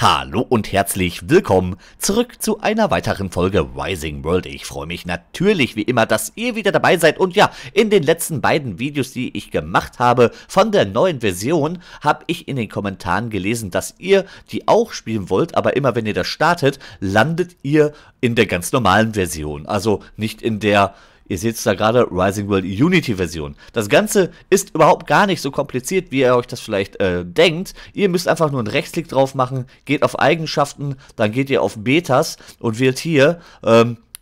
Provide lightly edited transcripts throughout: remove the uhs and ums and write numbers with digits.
Hallo und herzlich willkommen zurück zu einer weiteren Folge Rising World. Ich freue mich natürlich wie immer, dass ihr wieder dabei seid. Und ja, in den letzten beiden Videos, die ich gemacht habe von der neuen Version, habe ich in den Kommentaren gelesen, dass ihr die auch spielen wollt. Aber immer wenn ihr das startet, landet ihr in der ganz normalen Version. Also nicht in der... Ihr seht es da gerade, Rising World Unity-Version. Das Ganze ist überhaupt gar nicht so kompliziert, wie ihr euch das vielleicht denkt. Ihr müsst einfach nur einen Rechtsklick drauf machen, geht auf Eigenschaften, dann geht ihr auf Betas und wählt hier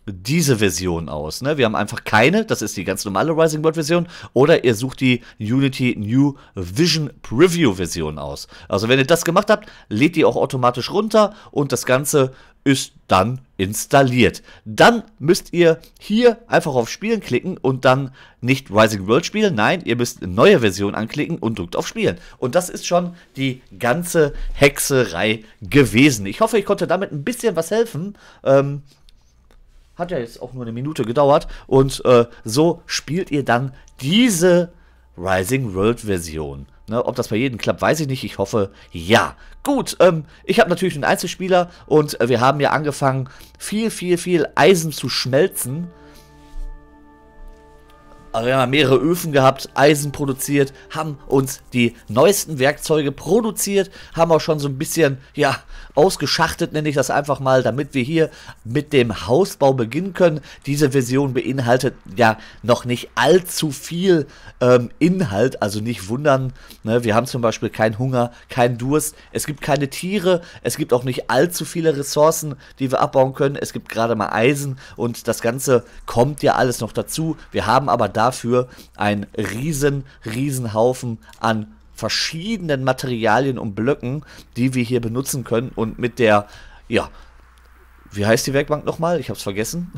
diese Version aus. Ne? Wir haben einfach keine, das ist die ganz normale Rising World Version, oder ihr sucht die Unity New Vision Preview Version aus. Also wenn ihr das gemacht habt, lädt ihr auch automatisch runter und das Ganze ist dann installiert. Dann müsst ihr hier einfach auf Spielen klicken und dann nicht Rising World spielen, nein, ihr müsst eine neue Version anklicken und drückt auf Spielen. Und das ist schon die ganze Hexerei gewesen. Ich hoffe, ich konnte damit ein bisschen was helfen. Hat ja jetzt auch nur eine Minute gedauert. Und so spielt ihr dann diese Rising World Version. Ne, ob das bei jedem klappt, weiß ich nicht. Ich hoffe, ja. Gut, ich habe natürlich einen Einzelspieler und wir haben ja angefangen, viel Eisen zu schmelzen. Also wir haben mehrere Öfen gehabt, Eisen produziert, haben uns die neuesten Werkzeuge produziert, haben auch schon so ein bisschen, ja, ausgeschachtet, nenne ich das einfach mal, damit wir hier mit dem Hausbau beginnen können. Diese Version beinhaltet ja noch nicht allzu viel Inhalt, also nicht wundern, ne? Wir haben zum Beispiel keinen Hunger, keinen Durst, es gibt keine Tiere, es gibt auch nicht allzu viele Ressourcen, die wir abbauen können, es gibt gerade mal Eisen und das Ganze kommt ja alles noch dazu. Wir haben aber dafür einen riesen Haufen an verschiedenen Materialien und Blöcken, die wir hier benutzen können und mit der, ja, wie heißt die Werkbank nochmal? Ich hab's vergessen.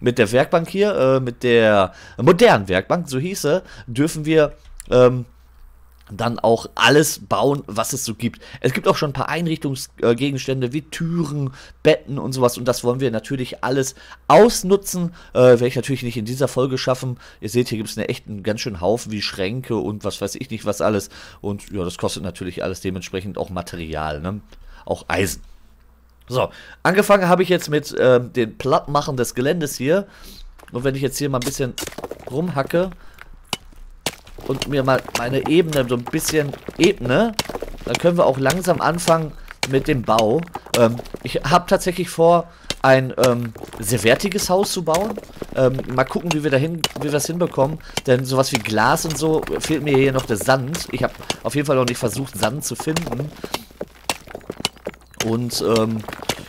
Mit der Werkbank hier, mit der modernen Werkbank, so hieße, dürfen wir, dann auch alles bauen, was es so gibt. Es gibt auch schon ein paar Einrichtungsgegenstände wie Türen, Betten und sowas. Und das wollen wir natürlich alles ausnutzen. Werde ich natürlich nicht in dieser Folge schaffen. Ihr seht, hier gibt es echt einen ganz schönen Haufen wie Schränke und was weiß ich nicht was alles. Und ja, das kostet natürlich alles dementsprechend auch Material, ne? Auch Eisen. So, angefangen habe ich jetzt mit dem Plattmachen des Geländes hier. Und wenn ich jetzt hier mal ein bisschen rumhacke... und mir mal meine Ebene, so ein bisschen ebne, dann können wir auch langsam anfangen mit dem Bau. Ich habe tatsächlich vor, ein sehr wertiges Haus zu bauen. Mal gucken, wie wir das hinbekommen. Denn sowas wie Glas und so, fehlt mir hier noch der Sand. Ich habe auf jeden Fall noch nicht versucht, Sand zu finden. Und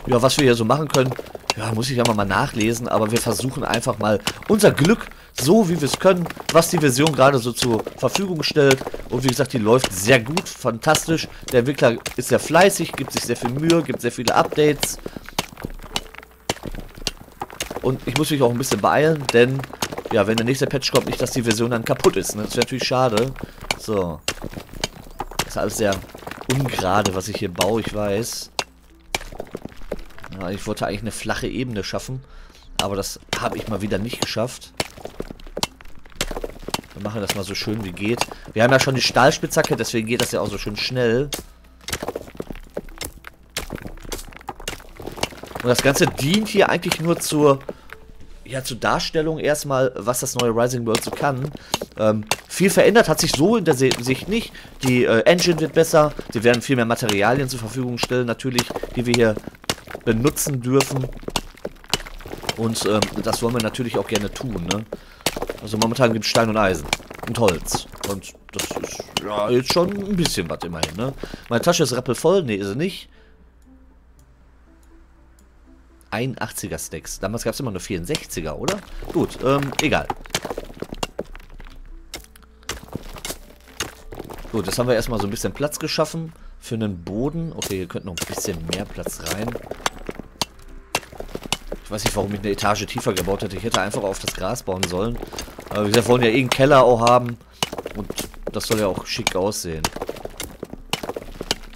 ja, was wir hier so machen können, ja, muss ich ja mal nachlesen. Aber wir versuchen einfach mal unser Glück zu... so wie wir es können, was die Version gerade so zur Verfügung stellt. Und wie gesagt, die läuft sehr gut, fantastisch. Der Entwickler ist sehr fleißig, gibt sich sehr viel Mühe, gibt sehr viele Updates. Und ich muss mich auch ein bisschen beeilen, denn, ja, wenn der nächste Patch kommt, nicht, dass die Version dann kaputt ist, ne? Das wäre natürlich schade. So. Das ist alles sehr ungerade, was ich hier baue, ich weiß. Ja, ich wollte eigentlich eine flache Ebene schaffen, aber das habe ich mal wieder nicht geschafft. Wir machen das mal so schön wie geht. Wir haben ja schon die Stahlspitzhacke, deswegen geht das ja auch so schön schnell. Und das Ganze dient hier eigentlich nur zur, ja, zur Darstellung erstmal, was das neue Rising World so kann. Viel verändert hat sich so in der Sicht nicht. Die Engine wird besser. Sie werden viel mehr Materialien zur Verfügung stellen, natürlich, die wir hier benutzen dürfen. Und das wollen wir natürlich auch gerne tun, ne? Also momentan gibt es Stein und Eisen und Holz. Und das ist ja jetzt schon ein bisschen was immerhin, ne? Meine Tasche ist rappelvoll. Ne, ist sie nicht. 81er Stacks. Damals gab es immer nur 64er, oder? Gut, egal. Gut, jetzt haben wir erstmal so ein bisschen Platz geschaffen für einen Boden. Okay, hier könnte noch ein bisschen mehr Platz rein. Ich weiß nicht, warum ich eine Etage tiefer gebaut hätte. Ich hätte einfach auf das Gras bauen sollen. Aber wie gesagt, wir wollen ja eh einen Keller auch haben. Und das soll ja auch schick aussehen.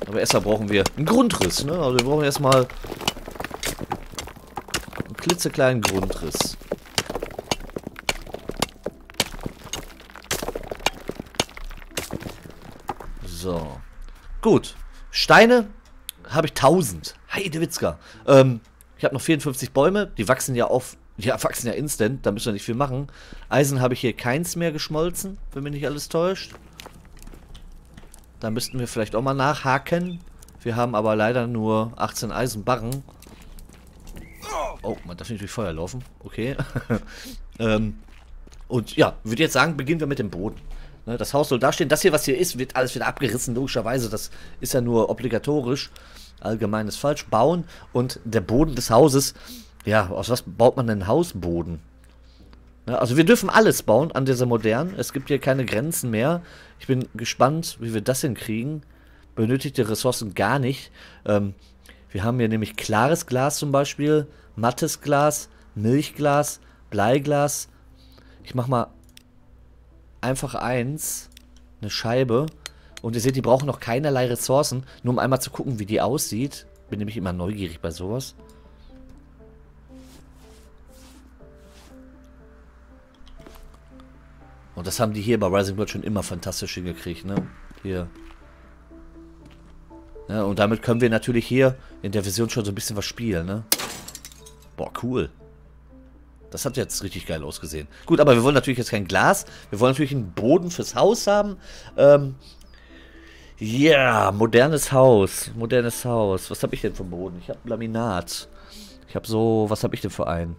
Aber erstmal brauchen wir einen Grundriss, ne? Also wir brauchen erstmal einen klitzekleinen Grundriss. So. Gut. Steine habe ich 1000. Heidewitzka. Ich habe noch 54 Bäume. Die wachsen ja auf. Ja, wachsen ja instant. Da müssen wir nicht viel machen. Eisen habe ich hier keins mehr geschmolzen, wenn mich nicht alles täuscht. Da müssten wir vielleicht auch mal nachhaken. Wir haben aber leider nur 18 Eisenbarren. Oh, man darf nicht durch Feuer laufen. Okay. Und ja, würde jetzt sagen, beginnen wir mit dem Boden. Ne, das Haus soll dastehen. Das hier, was hier ist, wird alles wieder abgerissen, logischerweise. Das ist ja nur obligatorisch. Allgemein ist falsch. Bauen und der Boden des Hauses. Ja, aus was baut man denn Hausboden? Ne, also wir dürfen alles bauen an dieser modernen. Es gibt hier keine Grenzen mehr. Ich bin gespannt, wie wir das hinkriegen. Benötigte Ressourcen gar nicht. Wir haben hier nämlich klares Glas zum Beispiel, mattes Glas, Milchglas, Bleiglas. Ich mach mal einfach eins, eine Scheibe. Und ihr seht, die brauchen noch keinerlei Ressourcen, nur um einmal zu gucken, wie die aussieht. Bin nämlich immer neugierig bei sowas. Und das haben die hier bei Rising World schon immer fantastisch hingekriegt, ne? Hier. Ja, und damit können wir natürlich hier in der Version schon so ein bisschen was spielen, ne? Boah, cool. Das hat jetzt richtig geil ausgesehen. Gut, aber wir wollen natürlich jetzt kein Glas. Wir wollen natürlich einen Boden fürs Haus haben. Ja, modernes Haus. Modernes Haus. Was habe ich denn für einen Boden? Ich habe Laminat. Ich habe so... Was habe ich denn für einen?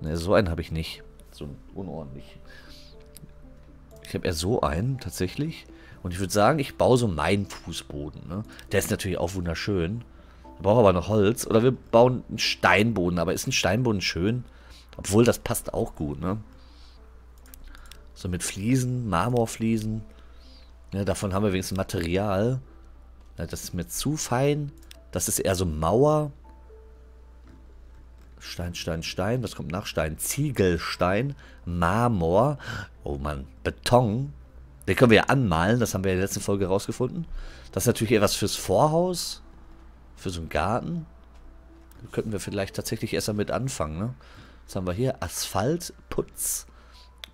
Ne, so einen habe ich nicht. So unordentlich. Ich habe eher so einen, tatsächlich. Und ich würde sagen, ich baue so meinen Fußboden. Ne? Der ist natürlich auch wunderschön. Wir brauchen aber noch Holz. Oder wir bauen einen Steinboden. Aber ist ein Steinboden schön? Obwohl, das passt auch gut. Ne? So mit Fliesen, Marmorfliesen. Ja, davon haben wir wenigstens Material. Ja, das ist mir zu fein. Das ist eher so Mauer. Stein, Stein, Stein. Was kommt nach Stein? Ziegelstein. Marmor. Oh Mann, Beton. Den können wir ja anmalen, das haben wir in der letzten Folge rausgefunden. Das ist natürlich eher was fürs Vorhaus, für so einen Garten. Da könnten wir vielleicht tatsächlich erst damit anfangen, ne? Was haben wir hier? Asphalt, Putz.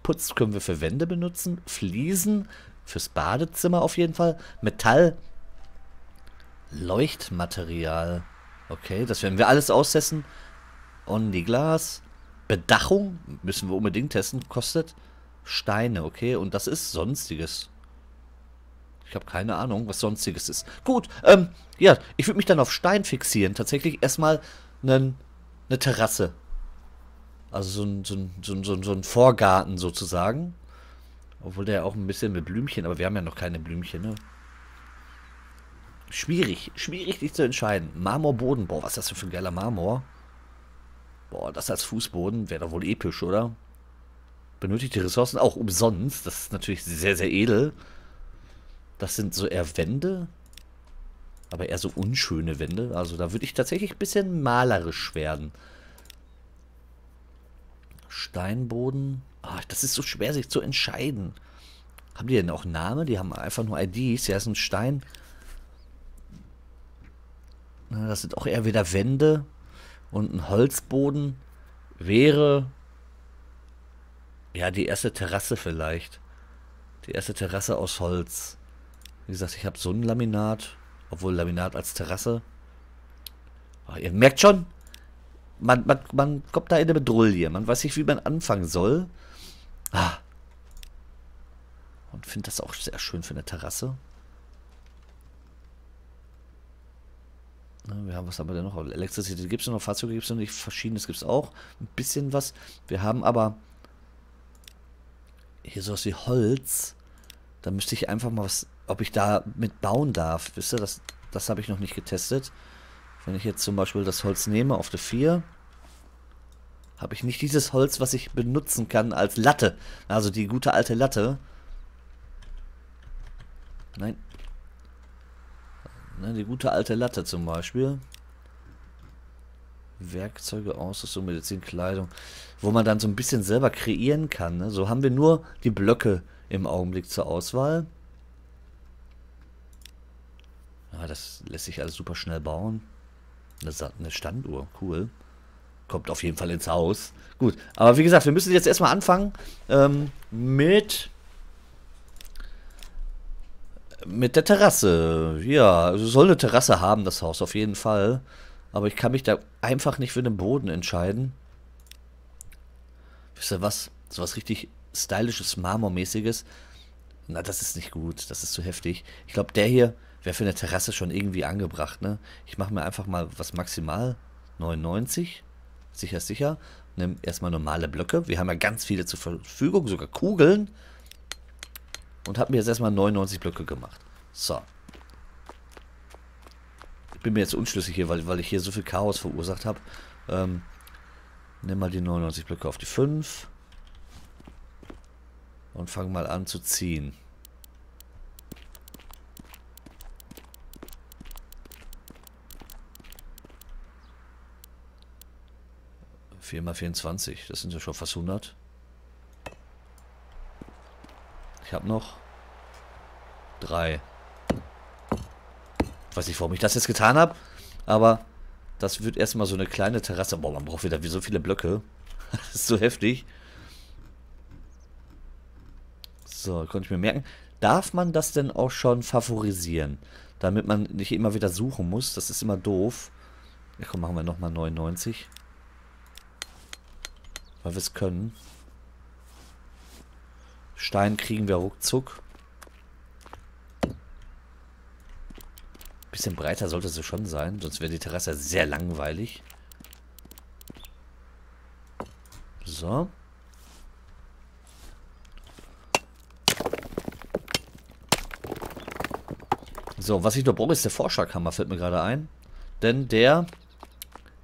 Putz können wir für Wände benutzen, Fliesen, fürs Badezimmer auf jeden Fall. Metall, Leuchtmaterial. Okay, das werden wir alles austesten. Only-Glas, Bedachung, müssen wir unbedingt testen, kostet... Steine, okay, und das ist Sonstiges. Ich habe keine Ahnung, was Sonstiges ist. Gut, ja, ich würde mich dann auf Stein fixieren. Tatsächlich erstmal eine Terrasse. Also so ein Vorgarten sozusagen. Obwohl der auch ein bisschen mit Blümchen, aber wir haben ja noch keine Blümchen, ne? Schwierig dich zu entscheiden. Marmorboden, boah, was ist das für ein geiler Marmor? Boah, das als Fußboden wäre doch wohl episch, oder? Benötigt die Ressourcen auch umsonst. Das ist natürlich sehr, sehr edel. Das sind so eher Wände. Aber eher so unschöne Wände. Also da würde ich tatsächlich ein bisschen malerisch werden. Steinboden. Ah, das ist so schwer, sich zu entscheiden. Haben die denn auch Namen? Die haben einfach nur IDs. Ja, ist ein Stein. Das sind auch eher wieder Wände. Und ein Holzboden wäre... Ja, die erste Terrasse vielleicht. Die erste Terrasse aus Holz. Wie gesagt, ich habe so ein Laminat. Obwohl Laminat als Terrasse. Oh, ihr merkt schon, man kommt da in eine Bedrulle. Man weiß nicht, wie man anfangen soll. Ah. Und finde das auch sehr schön für eine Terrasse. Wir haben, was haben wir denn noch? Elektrizität gibt es noch, Fahrzeuge gibt es noch nicht. Verschiedenes gibt es auch. Ein bisschen was. Wir haben aber... Hier sowas wie Holz. Da müsste ich einfach mal was... Ob ich da mit bauen darf. Wisst ihr, das habe ich noch nicht getestet. Wenn ich jetzt zum Beispiel das Holz nehme auf die 4, habe ich nicht dieses Holz, was ich benutzen kann als Latte. Also die gute alte Latte. Nein. Nein, die gute alte Latte zum Beispiel. Werkzeuge, Ausrüstung, Medizin, Kleidung, wo man dann so ein bisschen selber kreieren kann. Ne? So haben wir nur die Blöcke im Augenblick zur Auswahl. Ja, das lässt sich alles super schnell bauen. Eine Standuhr, cool. Kommt auf jeden Fall ins Haus. Gut, aber wie gesagt, wir müssen jetzt erstmal anfangen mit Mit der Terrasse. Ja, also soll eine Terrasse haben, das Haus, auf jeden Fall. Aber ich kann mich da einfach nicht für den Boden entscheiden. Wisst ihr was? So was richtig stylisches, Marmormäßiges. Na, das ist nicht gut. Das ist zu heftig. Ich glaube, der hier wäre für eine Terrasse schon irgendwie angebracht, ne? Ich mache mir einfach mal was maximal. 99. Sicher, sicher. Nimm erstmal normale Blöcke. Wir haben ja ganz viele zur Verfügung, sogar Kugeln. Und habe mir jetzt erstmal 99 Blöcke gemacht. So. Ich bin mir jetzt unschlüssig hier, weil ich hier so viel Chaos verursacht habe. Nimm mal die 99 Blöcke auf die 5. Und fang mal an zu ziehen. Mal 24, das sind ja schon fast 100. Ich habe noch 3. Ich weiß nicht, warum ich das jetzt getan habe, aber das wird erstmal so eine kleine Terrasse. Boah, man braucht wieder so viele Blöcke. Das ist so heftig. So, konnte ich mir merken. Darf man das denn auch schon favorisieren? Damit man nicht immer wieder suchen muss. Das ist immer doof. Ja, komm, machen wir nochmal 99. Weil wir es können. Stein kriegen wir ruckzuck. Bisschen breiter sollte sie schon sein, sonst wäre die Terrasse sehr langweilig. So. So, was ich noch brauche, ist der Vorschlaghammer, fällt mir gerade ein. Denn der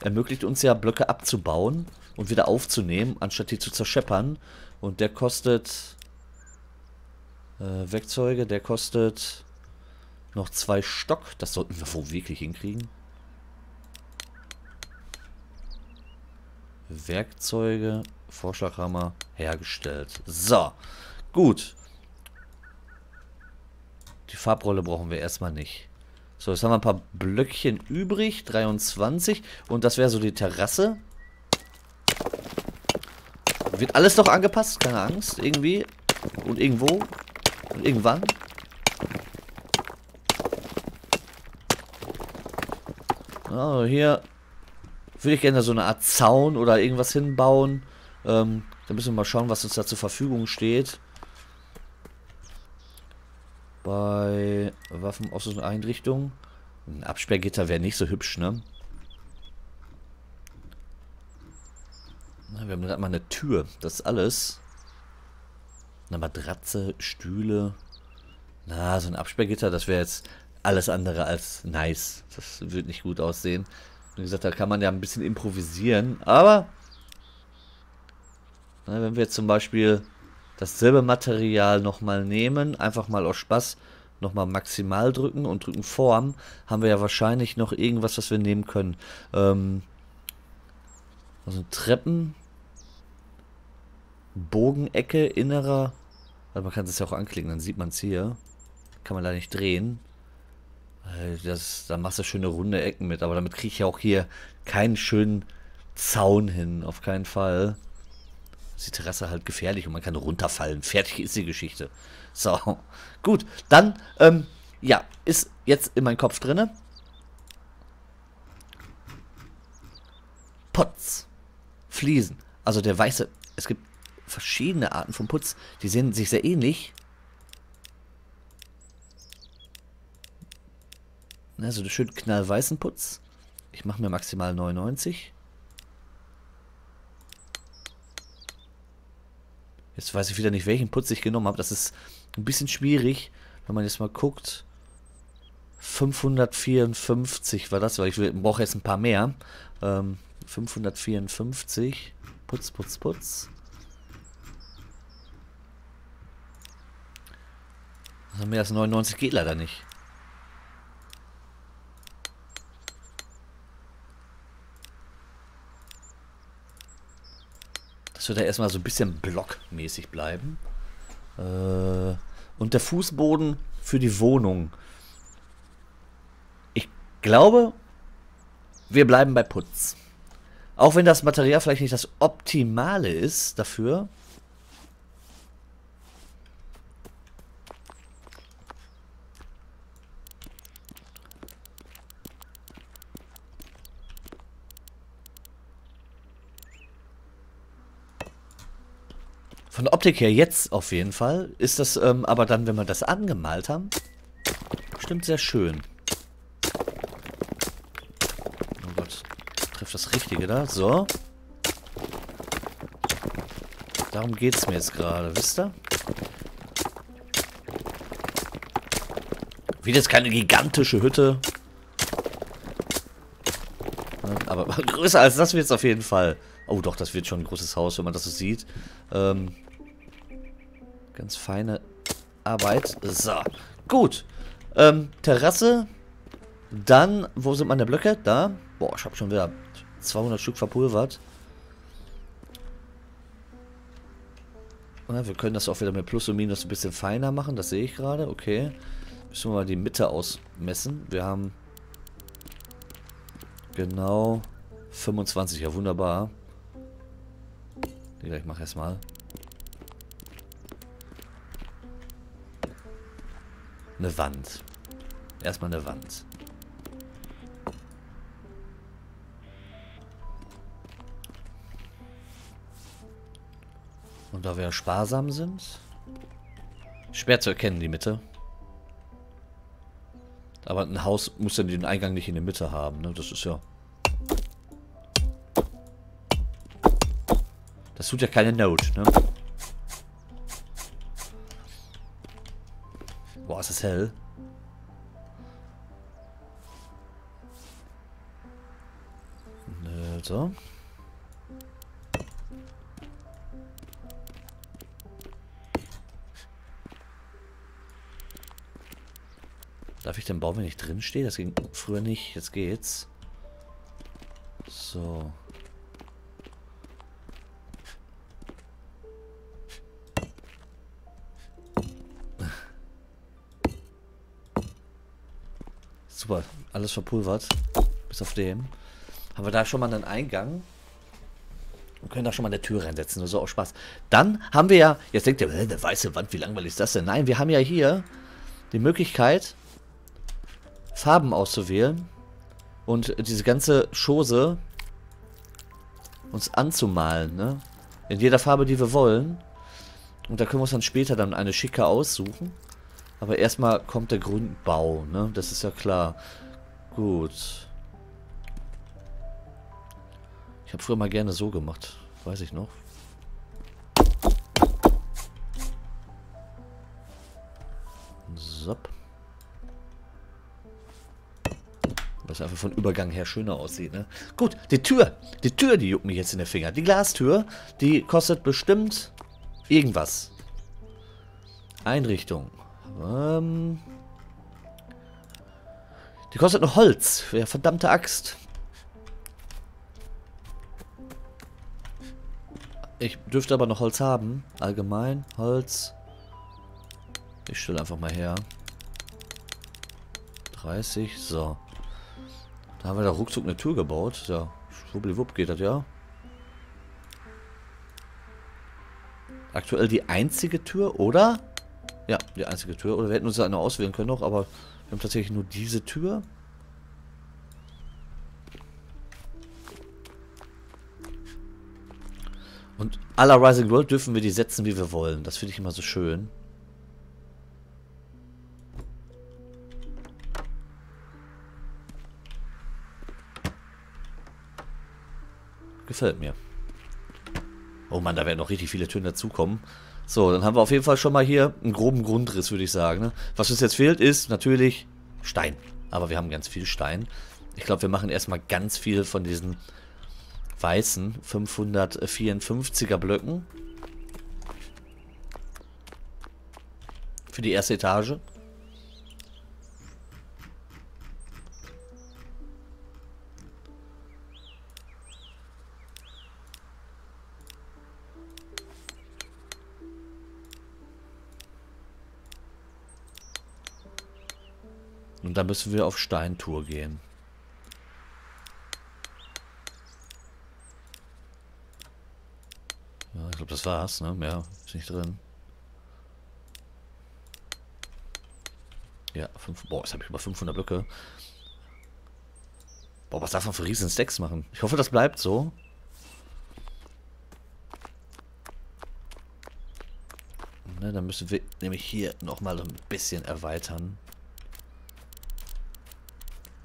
ermöglicht uns ja, Blöcke abzubauen und wieder aufzunehmen, anstatt die zu zerscheppern. Und der kostet Werkzeuge, der kostet noch 2 Stock. Das sollten wir wohl wirklich hinkriegen. Werkzeuge, Vorschlaghammer hergestellt. So, gut. Die Farbrolle brauchen wir erstmal nicht. So, jetzt haben wir ein paar Blöckchen übrig. 23. Und das wäre so die Terrasse. Wird alles noch angepasst, keine Angst, irgendwie und irgendwo und irgendwann. Also hier würde ich gerne so eine Art Zaun oder irgendwas hinbauen. Da müssen wir mal schauen, was uns da zur Verfügung steht. Bei Waffen, Ausrüstung und Einrichtungen. Ein Absperrgitter wäre nicht so hübsch, ne? Wir haben gerade mal eine Tür, das ist alles. Eine Matratze, Stühle. Na, so ein Absperrgitter, das wäre jetzt alles andere als nice. Das wird nicht gut aussehen. Wie gesagt, da kann man ja ein bisschen improvisieren, aber na, wenn wir jetzt zum Beispiel dasselbe Material nochmal nehmen, einfach mal aus Spaß nochmal maximal drücken und drücken Form, haben wir ja wahrscheinlich noch irgendwas, was wir nehmen können. Also Treppen, Bogenecke, innerer. Also man kann es ja auch anklicken, dann sieht man es hier. Kann man da nicht drehen. Das, da machst du schöne runde Ecken mit, aber damit kriege ich ja auch hier keinen schönen Zaun hin, auf keinen Fall. Ist die Terrasse halt gefährlich und man kann runterfallen. Fertig ist die Geschichte. So, gut, dann, ja, ist jetzt in meinem Kopf drinne. Putz. Fliesen. Also der weiße, es gibt verschiedene Arten von Putz, die sehen sich sehr ähnlich. Na, so einen schönen knallweißen Putz. Ich mache mir maximal 99. Jetzt weiß ich wieder nicht, welchen Putz ich genommen habe. Das ist ein bisschen schwierig, wenn man jetzt mal guckt. 554 war das, weil ich brauche jetzt ein paar mehr. 554. Putz, Putz, Putz. Also mehr als 99 geht leider nicht. Das wird ja erstmal so ein bisschen blockmäßig bleiben. Und der Fußboden für die Wohnung. Ich glaube, wir bleiben bei Putz. Auch wenn das Material vielleicht nicht das Optimale ist dafür. Von der Optik her jetzt auf jeden Fall. Ist das aber dann, wenn wir das angemalt haben, bestimmt sehr schön. Oh Gott, trifft das Richtige da. So. Darum geht es mir jetzt gerade, wisst ihr? Wieder ist keine gigantische Hütte. Aber größer als das wird es auf jeden Fall. Oh doch, das wird schon ein großes Haus, wenn man das so sieht. Ganz feine Arbeit. So, gut. Terrasse. Dann, wo sind meine Blöcke? Da. Boah, ich habe schon wieder 200 Stück verpulvert. Na, wir können das auch wieder mit Plus und Minus ein bisschen feiner machen. Das sehe ich gerade. Okay. Müssen wir mal die Mitte ausmessen. Wir haben genau 25. Ja, wunderbar. Ich mache erstmal. Eine Wand. Erstmal eine Wand. Und da wir sparsam sind. Schwer zu erkennen, die Mitte. Aber ein Haus muss ja den Eingang nicht in der Mitte haben, ne? Das ist ja... Das tut ja keine Not, ne? Boah, ist das hell. So. Darf ich den Baum, wenn ich drin stehe? Das ging früher nicht. Jetzt geht's. So. Super. Alles verpulvert. Bis auf dem. Haben wir da schon mal einen Eingang? Wir können da schon mal eine Tür reinsetzen. Nur so auch Spaß. Dann haben wir ja... Jetzt denkt ihr, eine weiße Wand, wie langweilig ist das denn? Nein, wir haben ja hier die Möglichkeit... Farben auszuwählen und diese ganze Chose uns anzumalen, ne? In jeder Farbe, die wir wollen. Und da können wir uns dann später dann eine schicke aussuchen. Aber erstmal kommt der Grundbau, ne? Das ist ja klar. Gut. Ich habe früher mal gerne so gemacht. Weiß ich noch. So. Was einfach von Übergang her schöner aussieht, ne? Gut, die Tür, die juckt mich jetzt in den Finger. Die Glastür, die kostet bestimmt irgendwas. Einrichtung. Die kostet noch Holz. Ja, verdammte Axt. Ich dürfte aber noch Holz haben. Allgemein, Holz. Ich stelle einfach mal her. 30, so. Da haben wir da ruckzuck eine Tür gebaut. Ja, schwuppeliwupp geht das, ja. Aktuell die einzige Tür, oder? Ja, die einzige Tür. Oder wir hätten uns eine auswählen können noch, aber wir haben tatsächlich nur diese Tür. Und à la Rising World dürfen wir die setzen, wie wir wollen. Das finde ich immer so schön. Gefällt mir. Oh Mann, da werden noch richtig viele Türen dazukommen. So, dann haben wir auf jeden Fall schon mal hier einen groben Grundriss, würde ich sagen, ne? Was uns jetzt fehlt, ist natürlich Stein. Aber wir haben ganz viel Stein. Ich glaube, wir machen erstmal ganz viel von diesen weißen 554er Blöcken. Für die erste Etage. Und da müssen wir auf Steintour gehen. Ja, ich glaube, das war's, ne? Mehr ist nicht drin. Ja, boah, jetzt habe ich über 500 Blöcke. Boah, was darf man für riesen Stacks machen? Ich hoffe, das bleibt so. Ne? Dann müssen wir nämlich hier nochmal so ein bisschen erweitern.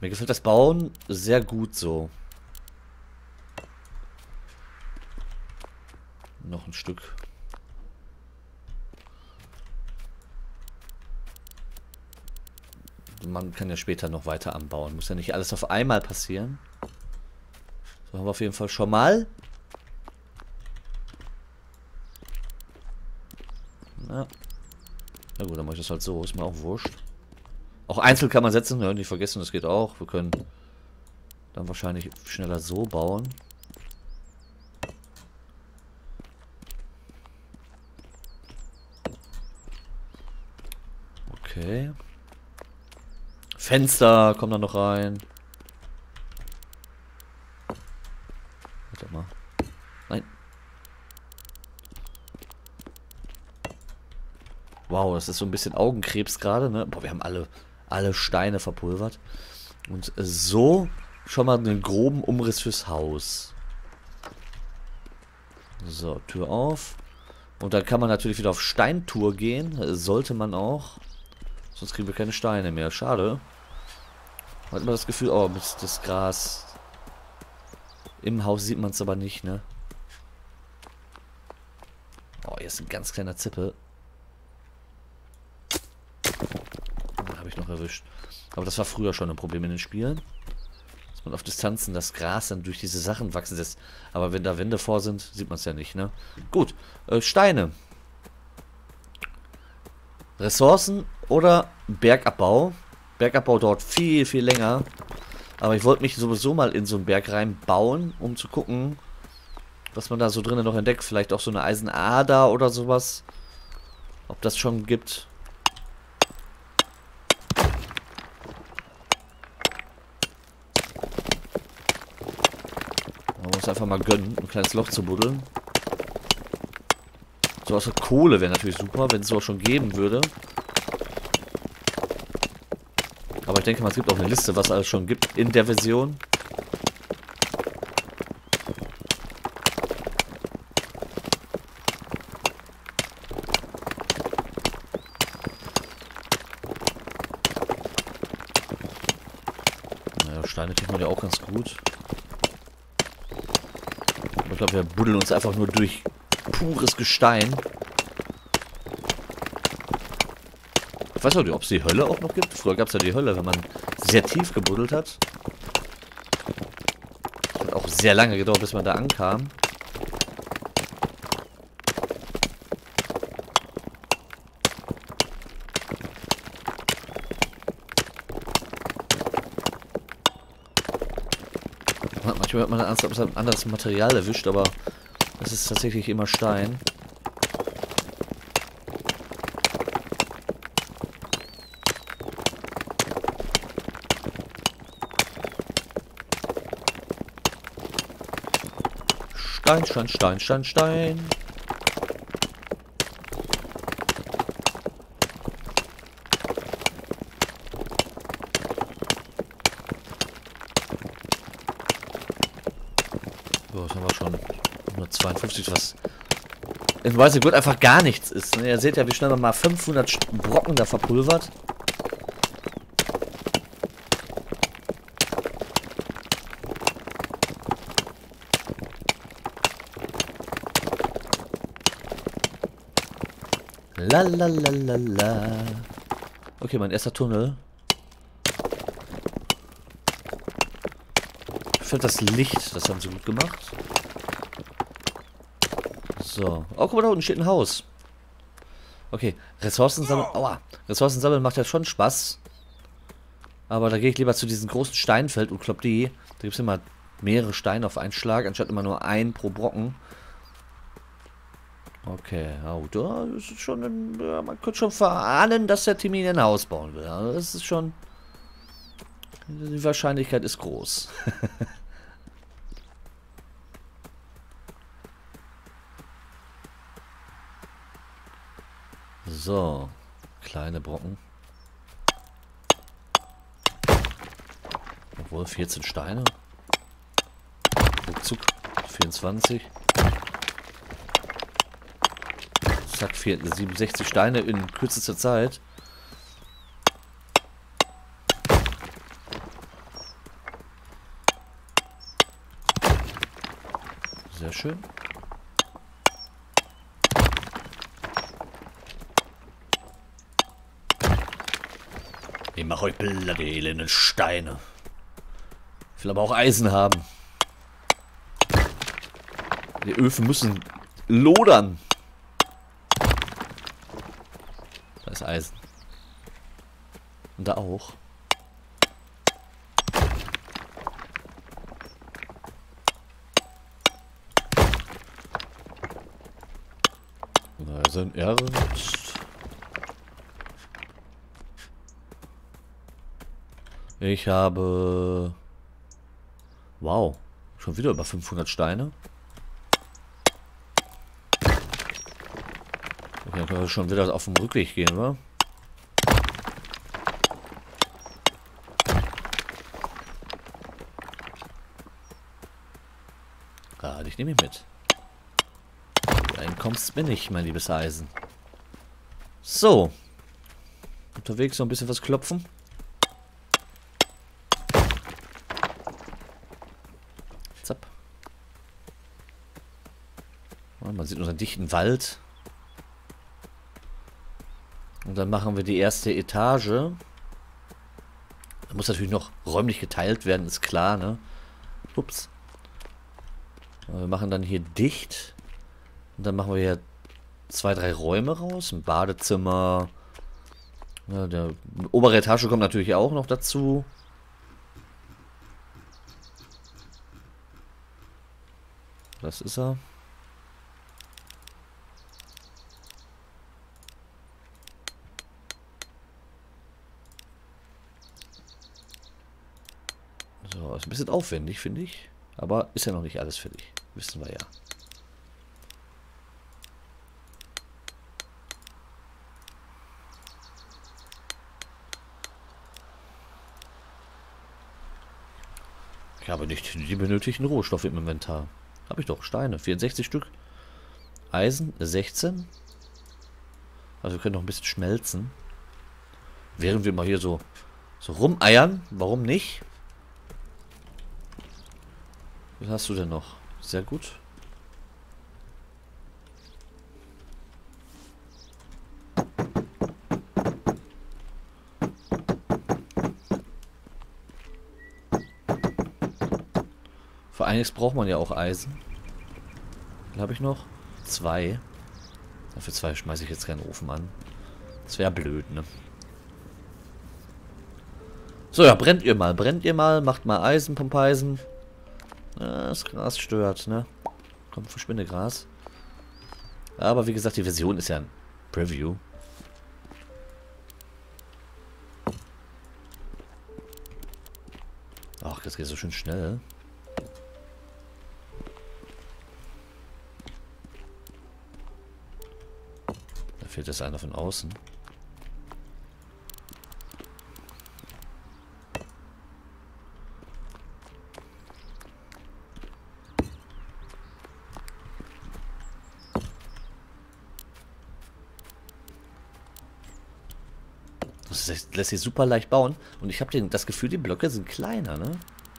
Mir gefällt das Bauen sehr gut so. Noch ein Stück. Man kann ja später noch weiter anbauen. Muss ja nicht alles auf einmal passieren. So haben wir auf jeden Fall schon mal. Na gut, dann mache ich das halt so. Ist mir auch wurscht. Auch einzeln kann man setzen. Ja, nicht vergessen, das geht auch. Wir können dann wahrscheinlich schneller so bauen. Okay. Fenster kommt da noch rein. Warte mal. Nein. Wow, das ist so ein bisschen Augenkrebs gerade, ne? Boah, wir haben alle Steine verpulvert. Und so schon mal einen groben Umriss fürs Haus. So, Tür auf. Und dann kann man natürlich wieder auf Steintour gehen. Sollte man auch. Sonst kriegen wir keine Steine mehr. Schade. Hat immer das Gefühl, oh, Mist, das Gras. Im Haus sieht man es aber nicht, ne? Oh, hier ist ein ganz kleiner Zippe. Den habe ich noch erwischt. Aber das war früher schon ein Problem in den Spielen. Dass man auf Distanzen das Gras dann durch diese Sachen wachsen lässt. Aber wenn da Wände vor sind, sieht man es ja nicht, ne? Gut, Steine. Ressourcen oder Bergabbau. Bergabbau dauert viel, viel länger. Aber ich wollte mich sowieso mal in so einen Berg reinbauen, um zu gucken, was man da so drinnen noch entdeckt. Vielleicht auch so eine Eisenader oder sowas. Ob das schon gibt. Man muss einfach mal gönnen, ein kleines Loch zu buddeln. So aus der Kohle wäre natürlich super, wenn es sowas schon geben würde. Aber ich denke mal, es gibt auch eine Liste, was alles schon gibt in der Version. Naja, Steine kriegt man ja auch ganz gut. Aber ich glaube, wir buddeln uns einfach nur durch pures Gestein. Ich weiß auch nicht, ob es die Hölle auch noch gibt. Früher gab es ja die Hölle, wenn man sehr tief gebuddelt hat. Hat auch sehr lange gedauert, bis man da ankam. Manchmal hört man ein anderes Material erwischt, aber das ist tatsächlich immer Stein. Stein, Stein, Stein, Stein, Stein. So, das haben wir schon. 152, was in Rising World einfach gar nichts ist. Ihr seht ja, wie schnell man mal 500 Brocken da verpulvert. Lalalala. Okay, mein erster Tunnel. Ich finde das Licht, das haben sie gut gemacht. So. Oh, guck mal, da unten steht ein Haus. Okay, Ressourcen sammeln. Aua. Ressourcen sammeln macht ja schon Spaß. Aber da gehe ich lieber zu diesem großen Steinfeld und klopp die. Da gibt es immer mehrere Steine auf einen Schlag, anstatt immer nur einen pro Brocken. Okay, oh, da ist schon ein, ja, man könnte schon verahnen, dass der Timmy ein Haus bauen will. Also das ist schon. Die Wahrscheinlichkeit ist groß. So, kleine Brocken. Obwohl 14 Steine. Ruckzuck, 24. Zack, fehlten 67 Steine in kürzester Zeit. Sehr schön. Ich mache euch Bilder, die elenden Steine. Ich will aber auch Eisen haben. Die Öfen müssen lodern. Da ist Eisen. Und da auch. Da ist ein Ernst. Ich habe... Wow. Schon wieder über 500 Steine. Okay, dann können wir schon wieder auf dem Rückweg gehen, oder? Ah, dich nehme ich mit. Dann kommst du mir nicht, mein liebes Eisen. So. Unterwegs noch ein bisschen was klopfen. Zap. Und man sieht unseren dichten Wald. Und dann machen wir die erste Etage. Da muss natürlich noch räumlich geteilt werden, ist klar, ne? Ups. Und wir machen dann hier dicht. Und dann machen wir hier 2, 3 Räume raus. Ein Badezimmer. Ja, der obere Etage kommt natürlich auch noch dazu. Das ist er. So, ist ein bisschen aufwendig, finde ich. Aber ist ja noch nicht alles fertig. Wissen wir ja. Ich habe nicht die benötigten Rohstoffe im Inventar. Habe ich doch, Steine, 64 Stück. Eisen, 16. Also wir können noch ein bisschen schmelzen. Während wir mal hier so rumeiern, warum nicht? Was hast du denn noch? Sehr gut. Für einiges braucht man ja auch Eisen. Dann habe ich noch 2. Dafür 2 schmeiße ich jetzt keinen Ofen an. Das wäre blöd, ne? So, ja, brennt ihr mal, macht mal Eisen, Pumpeisen. Ja, das Gras stört, ne? Komm, verschwinde Gras. Aber wie gesagt, die Version ist ja ein Preview. Ach, das geht so schön schnell. Fehlt jetzt einer von außen. Das lässt sich super leicht bauen. Und ich habe das Gefühl, die Blöcke sind kleiner, ne?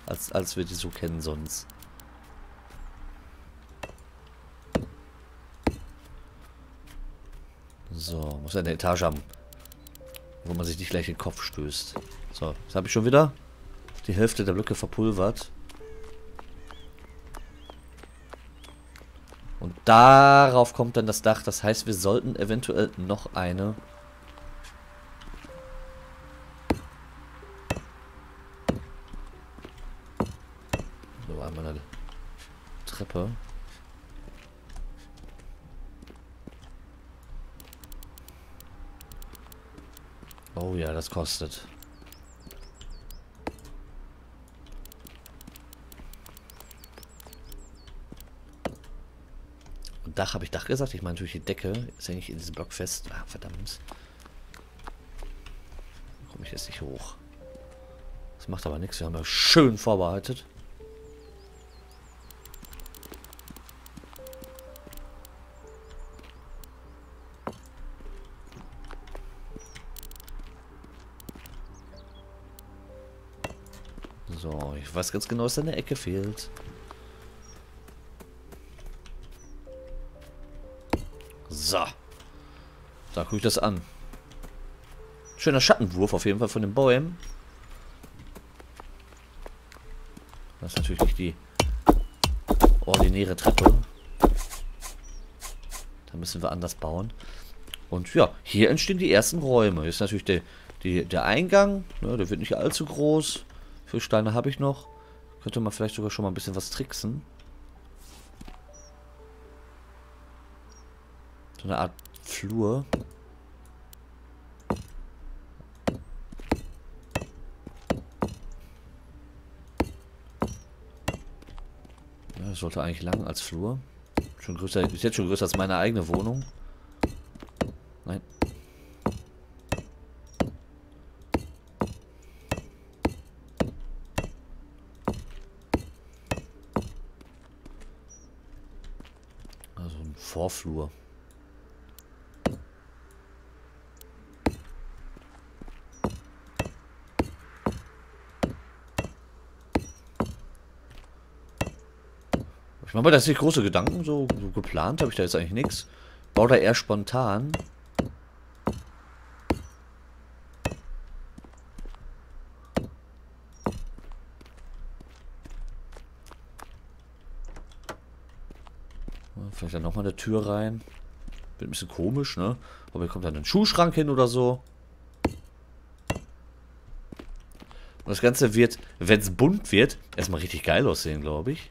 Als wir die so kennen sonst. So, muss eine Etage haben, wo man sich nicht gleich den Kopf stößt. So, jetzt habe ich schon wieder die Hälfte der Blöcke verpulvert. Und darauf kommt dann das Dach. Das heißt, wir sollten eventuell noch eine... So, einmal eine Treppe... Oh ja, das kostet. Und Dach, habe ich Dach gesagt? Ich meine natürlich die Decke. Ist eigentlich in diesem Block fest. Ah, verdammt. Da komme ich jetzt nicht hoch. Das macht aber nichts. Wir haben ja schön vorbereitet. So, ich weiß ganz genau, dass da eine Ecke fehlt. So. Da gucke ich das an. Schöner Schattenwurf auf jeden Fall von den Bäumen. Das ist natürlich nicht die ordinäre Treppe. Da müssen wir anders bauen. Und ja, hier entstehen die ersten Räume. Hier ist natürlich der Eingang. Ne, der wird nicht allzu groß. Für Steine habe ich noch. Könnte man vielleicht sogar schon mal ein bisschen was tricksen. So eine Art Flur. Ja, das sollte eigentlich lang als Flur. Schon größer, ist jetzt schon größer als meine eigene Wohnung. Nein. Also ein Vorflur. Ich mache mir da nicht große Gedanken, so geplant habe ich da jetzt eigentlich nichts. Baue da eher spontan. Vielleicht dann nochmal eine Tür rein. Wird ein bisschen komisch, ne? Aber hier kommt dann ein Schuhschrank hin oder so. Und das Ganze wird, wenn es bunt wird, erstmal richtig geil aussehen, glaube ich.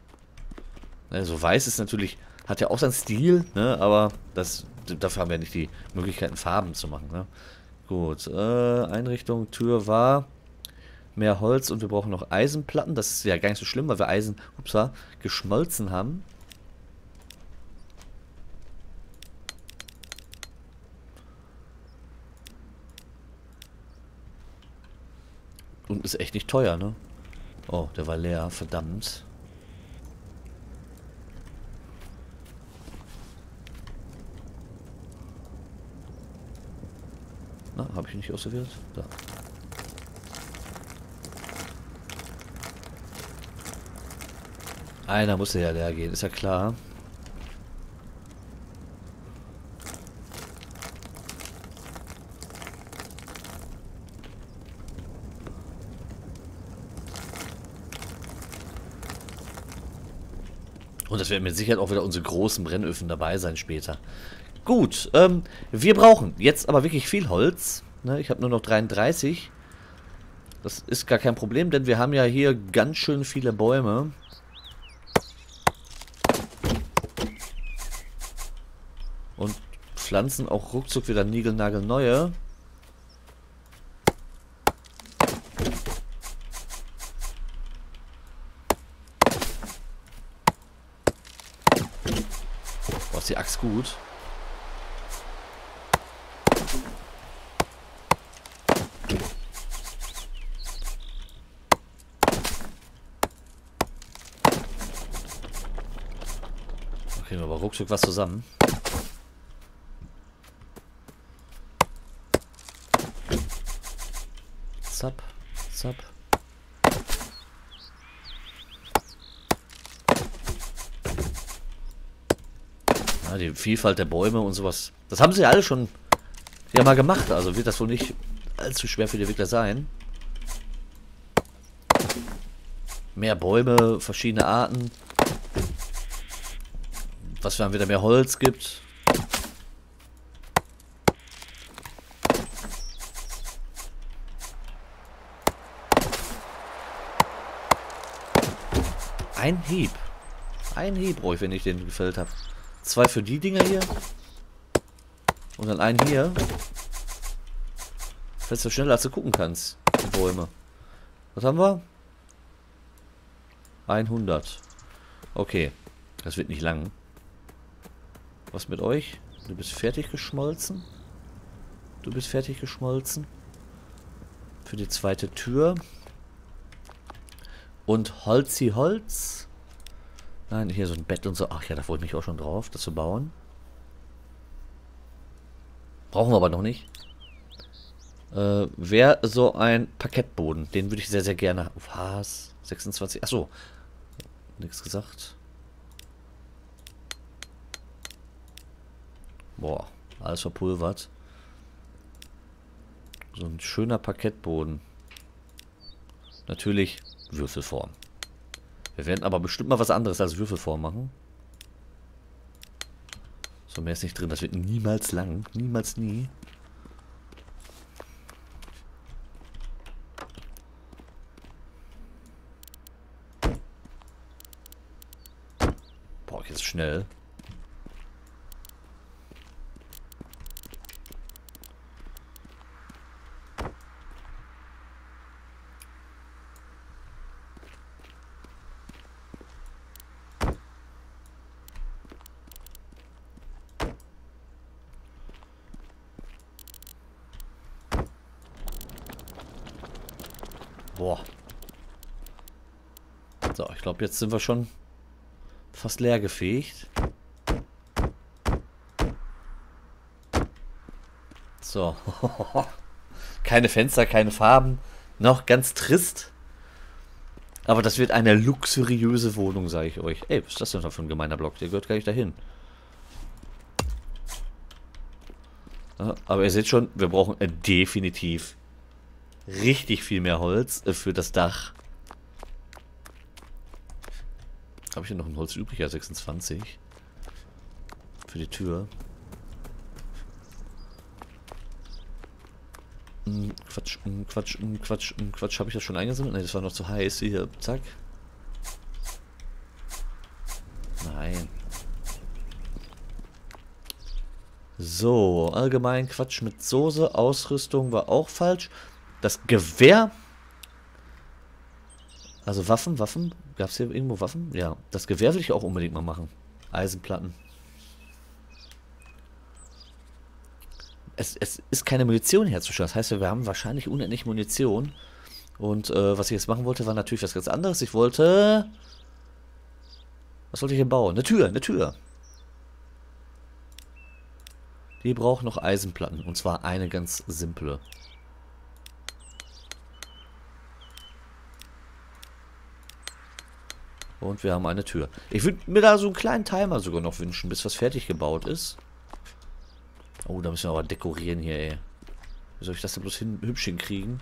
Also weiß ist natürlich, hat ja auch seinen Stil, ne? Aber dafür haben wir ja nicht die Möglichkeiten, Farben zu machen, ne? Gut, Einrichtung, Tür war mehr Holz und wir brauchen noch Eisenplatten. Das ist ja gar nicht so schlimm, weil wir Eisen, upsa, geschmolzen haben. Und ist echt nicht teuer, ne? Oh, der war leer, verdammt. Na, habe ich nicht ausgewählt? Da. Einer muss ja leer gehen, ist ja klar. Und das werden mit Sicherheit auch wieder unsere großen Brennöfen dabei sein später. Gut, wir brauchen jetzt aber wirklich viel Holz. Ne, ich habe nur noch 33. Das ist gar kein Problem, denn wir haben ja hier ganz schön viele Bäume. Und pflanzen auch ruckzuck wieder niegelnagelneue. Boah, ist die Axt gut. Kriegen wir aber ruckzuck was zusammen. Zap, zap. Ja, die Vielfalt der Bäume und sowas. Das haben sie ja alle schon ja mal gemacht. Also wird das wohl nicht allzu schwer für die Entwickler sein. Mehr Bäume, verschiedene Arten. Was wir dann wieder mehr Holz gibt. Ein Hieb. Ein Hieb brauche ich, wenn ich den gefällt habe. Zwei für die Dinger hier. Und dann einen hier. Fällst du schneller, als du gucken kannst. Die Bäume. Was haben wir? 100. Okay. Das wird nicht lang. Was mit euch? Du bist fertig geschmolzen. Du bist fertig geschmolzen. Für die zweite Tür. Und Holzi Holz. Nein, hier so ein Bett und so. Ach ja, da freue ich mich auch schon drauf, das zu bauen. Brauchen wir aber noch nicht. wäre so ein Parkettboden. Den würde ich sehr, sehr gerne. Was? 26. Achso. Nichts gesagt. Boah. Alles verpulvert. So ein schöner Parkettboden. Natürlich Würfelform. Wir werden aber bestimmt mal was anderes als Würfelform machen. So, mehr ist nicht drin. Das wird niemals lang. Niemals nie. Boah, jetzt schnell. Boah. So, ich glaube, jetzt sind wir schon fast leer gefegt. So. Keine Fenster, keine Farben. Noch ganz trist. Aber das wird eine luxuriöse Wohnung, sage ich euch. Ey, was ist das denn für ein gemeiner Block? Der gehört gar nicht dahin. Ja, aber ihr seht schon, wir brauchen definitiv richtig viel mehr Holz für das Dach. Habe ich hier noch ein Holz übrig? Ja, 26. Für die Tür. Quatsch. Habe ich das schon eingesammelt? Nein, das war noch zu heiß. Hier, zack. Nein. So, allgemein Quatsch mit Soße. Ausrüstung war auch falsch. Das Gewehr, also Waffen, gab es hier irgendwo Waffen? Ja, das Gewehr will ich auch unbedingt mal machen. Eisenplatten. Es ist keine Munition herzustellen, das heißt, wir haben wahrscheinlich unendlich Munition. Und was ich jetzt machen wollte, war natürlich was ganz anderes. Ich wollte, was wollte ich denn bauen? Eine Tür. Die braucht noch Eisenplatten, und zwar eine ganz simple. Und wir haben eine Tür. Ich würde mir da so einen kleinen Timer sogar noch wünschen, bis was fertig gebaut ist. Oh, da müssen wir aber dekorieren hier, ey. Wie soll ich das denn bloß hübsch hinkriegen?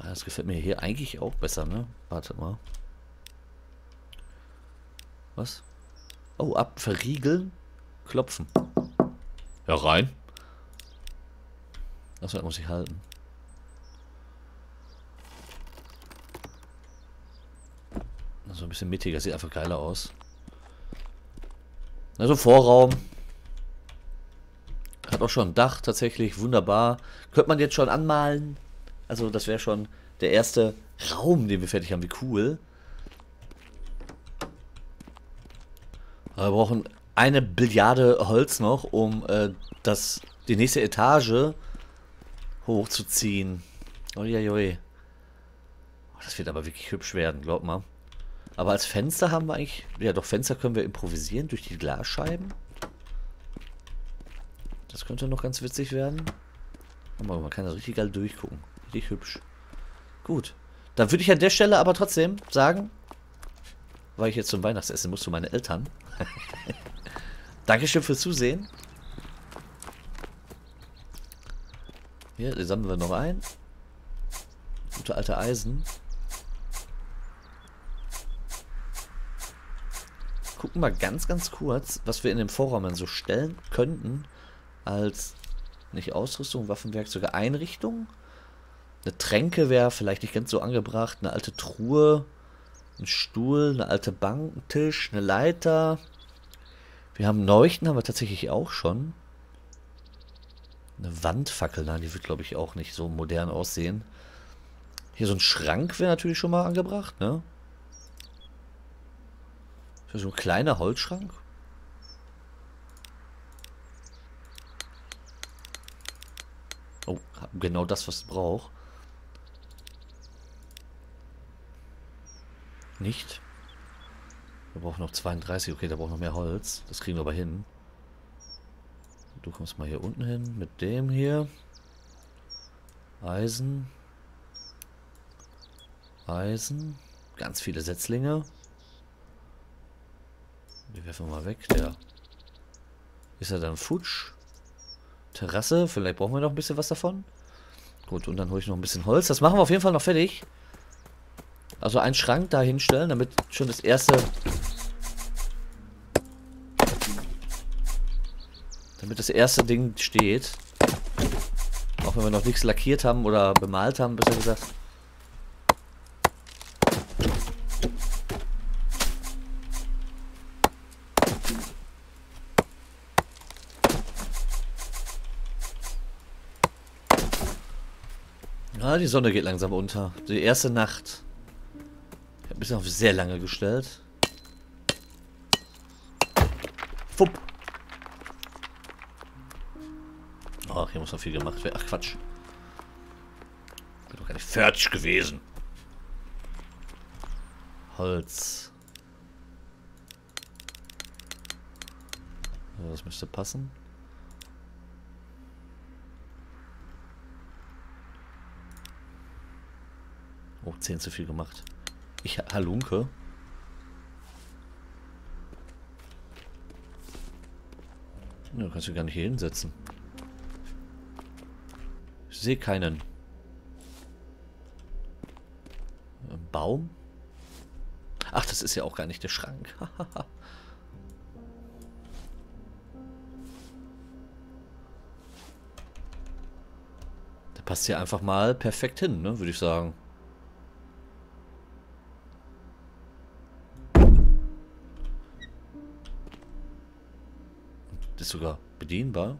Das gefällt mir hier eigentlich auch besser, ne? Warte mal. Was? Oh, verriegeln. Klopfen. Herein. Das muss ich halten. So ein bisschen mittiger. Sieht einfach geiler aus. Also Vorraum. Hat auch schon ein Dach tatsächlich. Wunderbar. Könnte man jetzt schon anmalen. Also das wäre schon der erste Raum, den wir fertig haben. Wie cool. Aber wir brauchen eine Billiarde Holz noch, um die nächste Etage hochzuziehen. Uiuiui. Das wird aber wirklich hübsch werden, glaub mal. Aber als Fenster haben wir eigentlich... Ja doch, Fenster können wir improvisieren durch die Glasscheiben. Das könnte noch ganz witzig werden. Aber man kann da richtig geil durchgucken. Richtig hübsch. Gut. Dann würde ich an der Stelle aber trotzdem sagen, weil ich jetzt zum Weihnachtsessen muss, zu meinen Eltern. Dankeschön fürs Zusehen. Hier, die sammeln wir noch ein. Gute alte Eisen. Gucken wir ganz, ganz kurz, was wir in dem Vorraum dann so stellen könnten. Als, nicht Ausrüstung, Waffenwerkzeuge, Einrichtung. Eine Tränke wäre vielleicht nicht ganz so angebracht. Eine alte Truhe. Ein Stuhl, eine alte Bank, ein Tisch, eine Leiter. Wir haben Leuchten, haben wir tatsächlich auch schon. Eine Wandfackel, nein, die wird, glaube ich, auch nicht so modern aussehen. Hier so ein Schrank wäre natürlich schon mal angebracht, ne? So ein kleiner Holzschrank. Oh, genau das, was ich brauche. Nicht. Wir brauchen noch 32. Okay, da brauchen wir noch mehr Holz. Das kriegen wir aber hin. Du kommst mal hier unten hin mit dem hier. Eisen. Eisen. Ganz viele Setzlinge. Die werfen wir mal weg. Der ist ja dann futsch. Terrasse. Vielleicht brauchen wir noch ein bisschen was davon. Gut, und dann hole ich noch ein bisschen Holz. Das machen wir auf jeden Fall noch fertig. Also einen Schrank da hinstellen, damit schon das erste... Damit das erste Ding steht. Auch wenn wir noch nichts lackiert haben oder bemalt haben, besser gesagt. Ah, die Sonne geht langsam unter. Die erste Nacht. Ich habe mich auf sehr lange gestellt. Fupp. Ach, hier muss noch viel gemacht werden. Ach, Quatsch. Ich bin doch gar nicht fertig gewesen. Holz. Also das müsste passen. Oh, 10 zu viel gemacht. Ich halunke. Ja, du kannst dich gar nicht hier hinsetzen. Ich sehe keinen. Ein Baum? Ach, das ist ja auch gar nicht der Schrank. Der passt hier einfach mal perfekt hin, ne, würde ich sagen. Das ist sogar bedienbar.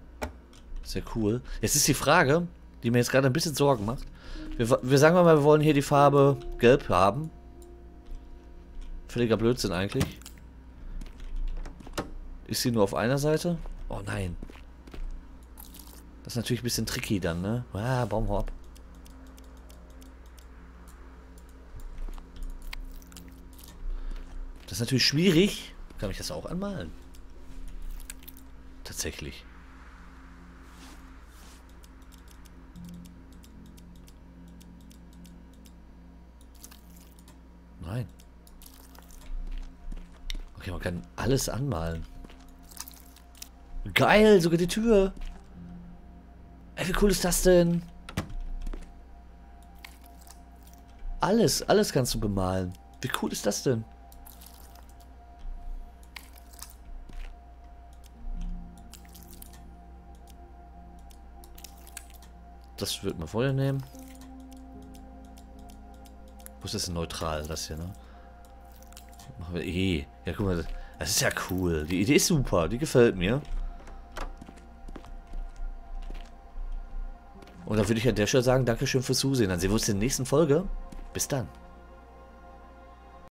Sehr cool. Jetzt ist die Frage, die mir jetzt gerade ein bisschen Sorgen macht. Wir sagen mal, wir wollen hier die Farbe gelb haben. Völliger Blödsinn eigentlich. Ist sie nur auf einer Seite? Oh nein. Das ist natürlich ein bisschen tricky dann, ne? Ah, Baum hau ab. Das ist natürlich schwierig. Kann ich das auch anmalen? Tatsächlich. Nein. Okay, man kann alles anmalen. Geil, sogar die Tür. Ey, wie cool ist das denn? Alles kannst du bemalen. Wie cool ist das denn? Das wird man vorher nehmen. Wo ist das denn neutral, das hier, ne? Machen wir eh. Ja, guck mal, das ist ja cool. Die Idee ist super, die gefällt mir. Und dann würde ich an der Stelle sagen, Dankeschön fürs Zusehen. Dann sehen wir uns in der nächsten Folge. Bis dann.